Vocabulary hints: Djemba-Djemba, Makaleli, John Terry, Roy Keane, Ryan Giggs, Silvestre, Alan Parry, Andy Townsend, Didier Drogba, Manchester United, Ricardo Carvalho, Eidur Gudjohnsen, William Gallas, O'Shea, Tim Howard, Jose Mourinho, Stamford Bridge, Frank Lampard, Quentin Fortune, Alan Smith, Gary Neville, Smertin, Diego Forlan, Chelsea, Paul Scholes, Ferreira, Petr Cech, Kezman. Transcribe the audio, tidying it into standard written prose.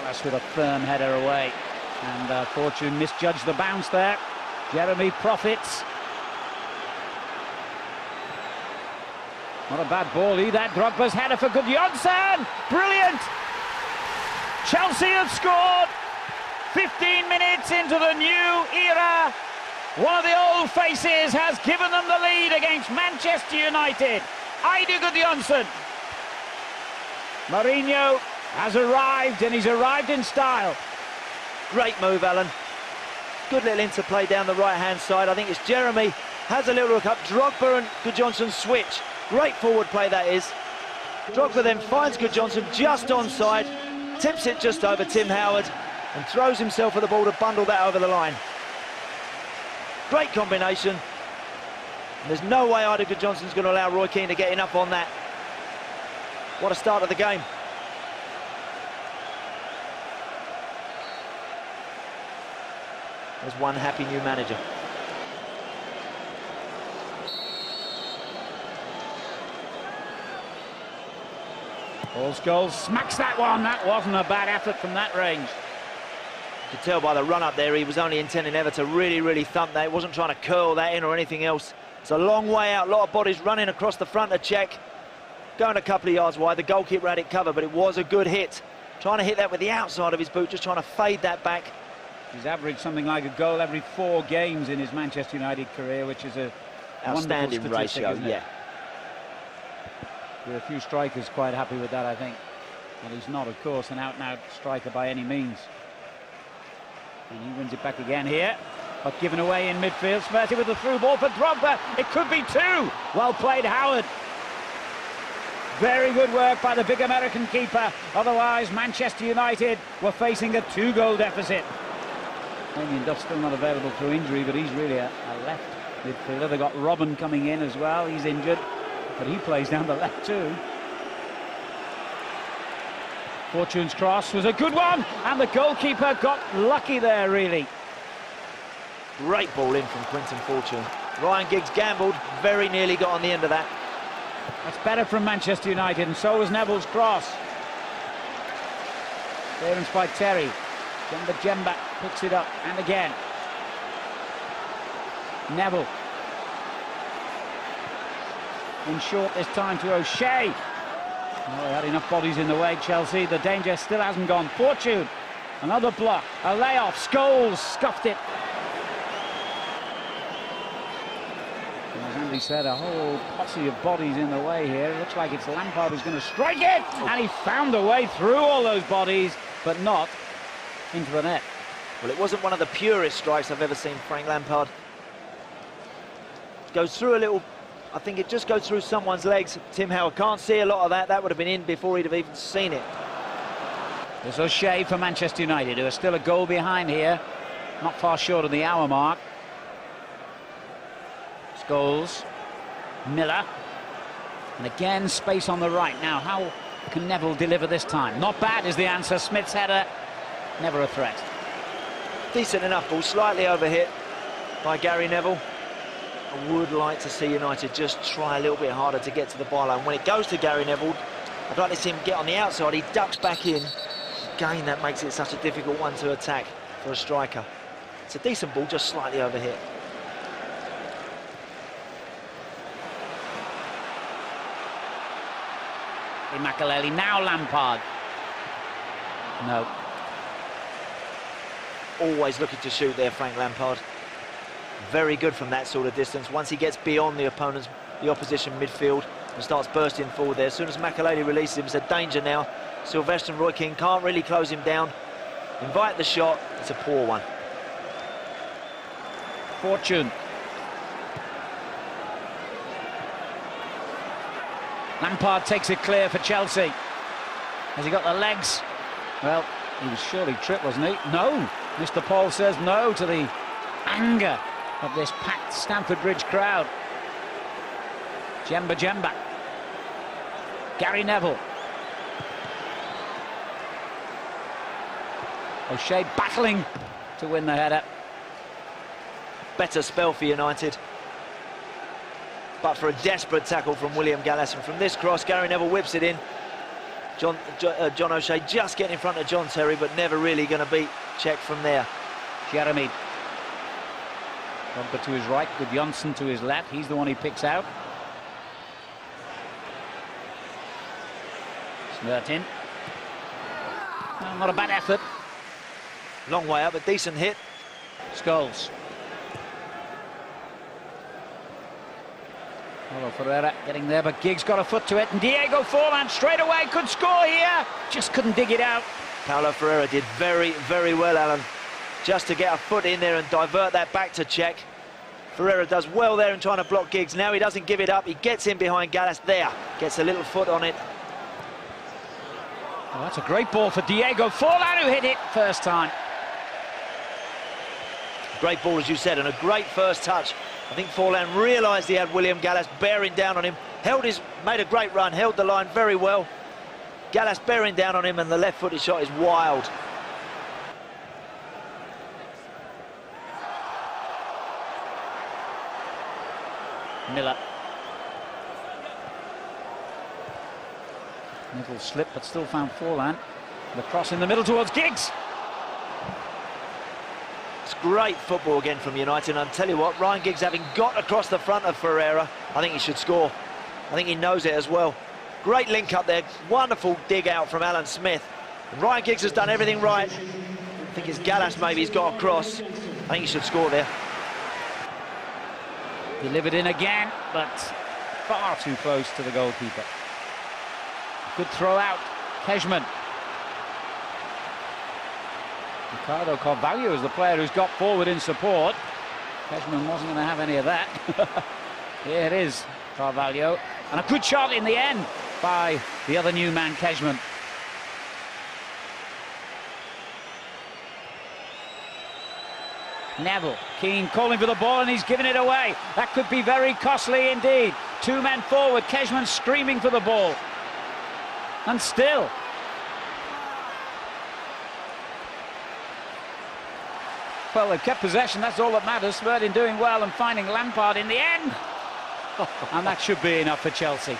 Gallas with a firm header away, and Fortune misjudged the bounce there. Jeremy profits. Not a bad ball either. Drogba's header for Gudjohnsen. Brilliant! Chelsea have scored. 15 minutes into the new era. One of the old faces has given them the lead against Manchester United. Eidur Gudjohnsen. Mourinho has arrived, and he's arrived in style. Great move, Alan. Good little interplay down the right-hand side. I think it's Jeremy has a little look up. Drogba and Gudjohnsen switch. Great forward play that is. Drogba then finds Gudjohnsen just onside, tips it just over Tim Howard, and throws himself at the ball to bundle that over the line. Great combination. There's no way Eidur Gudjohnsen's going to allow Roy Keane to get enough on that. What a start of the game. There's one happy new manager. Paul Scholes smacks that one. That wasn't a bad effort from that range. You could tell by the run-up there, he was only intending ever to really thump that. He wasn't trying to curl that in or anything else. It's a long way out. A lot of bodies running across the front of Cech. Going a couple of yards wide. The goalkeeper had it covered, but it was a good hit. Trying to hit that with the outside of his boot, just trying to fade that back. He's averaged something like a goal every 4 games in his Manchester United career, which is a outstanding ratio, isn't it? Yeah. There are a few strikers quite happy with that, I think. And he's not, of course, an out-and-out striker by any means. And he wins it back again here. But given away in midfield. Smertin with the through ball for Drogba. It could be 2. Well played, Howard. Very good work by the big American keeper. Otherwise, Manchester United were facing a 2-goal deficit. Damien Duff's still not available through injury, but he's really a left midfielder. They've got Robin coming in as well. He's injured. But he plays down the left too. Fortune's cross was a good one, and the goalkeeper got lucky there, really. Great ball in from Quentin Fortune. Ryan Giggs gambled, very nearly got on the end of that. That's better from Manchester United, and so was Neville's cross. Clearance by Terry. Djemba-Djemba picks it up, and again. Neville. In short this time to O'Shea. Oh, they had enough bodies in the way, Chelsea. The danger still hasn't gone. Fortune, another block, a layoff. Scholes scuffed it. And as Andy said, a whole posse of bodies in the way here. It looks like it's Lampard who's going to strike it, and he found a way through all those bodies, but not into the net. Well, it wasn't one of the purest strikes I've ever seen. Frank Lampard goes through a little. I think it just goes through someone's legs. Tim Howard can't see a lot of that. That would have been in before he'd have even seen it. There's O'Shea for Manchester United, who are still a goal behind here. Not far short of the hour mark. Scholes. Miller. And again, space on the right. Now, how can Neville deliver this time? Not bad is the answer. Smith's header. Never a threat. Decent enough ball. Slightly overhit by Gary Neville. I would like to see United just try a little bit harder to get to the byline. When it goes to Gary Neville, I'd like to see him get on the outside. He ducks back in. Again, that makes it such a difficult one to attack for a striker. It's a decent ball, just slightly over here. Makaleli, now Lampard. No. Always looking to shoot there, Frank Lampard. Very good from that sort of distance. Once he gets beyond the opposition midfield and starts bursting forward there. As soon as Makaleli releases him, it's a danger now. Silvestre and Roy Keane can't really close him down. Invite the shot. It's a poor one. Fortune. Lampard takes it clear for Chelsea. Has he got the legs? Well, he was surely tripped, wasn't he? No. Mr. Paul says no to the anger of this packed Stamford Bridge crowd. Djemba-Djemba. Gary Neville. O'Shea battling to win the header. Better spell for United. But for a desperate tackle from William Gallas, and from this cross, Gary Neville whips it in. John O'Shea just getting in front of John Terry, but never really going to beat Cech from there. Jeremy. Drogba to his right, Gudjohnsen to his left. He's the one he picks out. Smertin. Well, not a bad effort. Long way up, a decent hit. Scholes. Well, Ferreira getting there, but Giggs got a foot to it, and Diego Forlan straight away could score here. Just couldn't dig it out. Paulo Ferreira did very, very well, Alan, just to get a foot in there and divert that back to Cech. Ferreira does well there in trying to block Giggs. Now he doesn't give it up. He gets in behind Gallas there. Gets a little foot on it. Oh, that's a great ball for Diego Forlan, who hit it first time. Great ball, as you said, and a great first touch. I think Forlan realised he had William Gallas bearing down on him. Made a great run, held the line very well. Gallas bearing down on him, and the left-footed shot is wild. Miller. Little slip, but still found Forlan. The cross in the middle towards Giggs. It's great football again from United. And I'll tell you what, Ryan Giggs, having got across the front of Ferreira, I think he should score. I think he knows it as well. Great link up there. Wonderful dig out from Alan Smith. And Ryan Giggs has done everything right. I think it's Gallas maybe he's got across. I think he should score there. Delivered in again, but far too close to the goalkeeper. Good throw out, Kezman. Ricardo Carvalho is the player who's got forward in support. Kezman wasn't going to have any of that. Here it is, Carvalho. And a good shot in the end by the other new man, Kezman. Neville, Keane calling for the ball, and he's given it away. That could be very costly indeed. Two men forward, Kezman screaming for the ball. And still. Well, they've kept possession, that's all that matters. Smertin doing well and finding Lampard in the end. And that should be enough for Chelsea.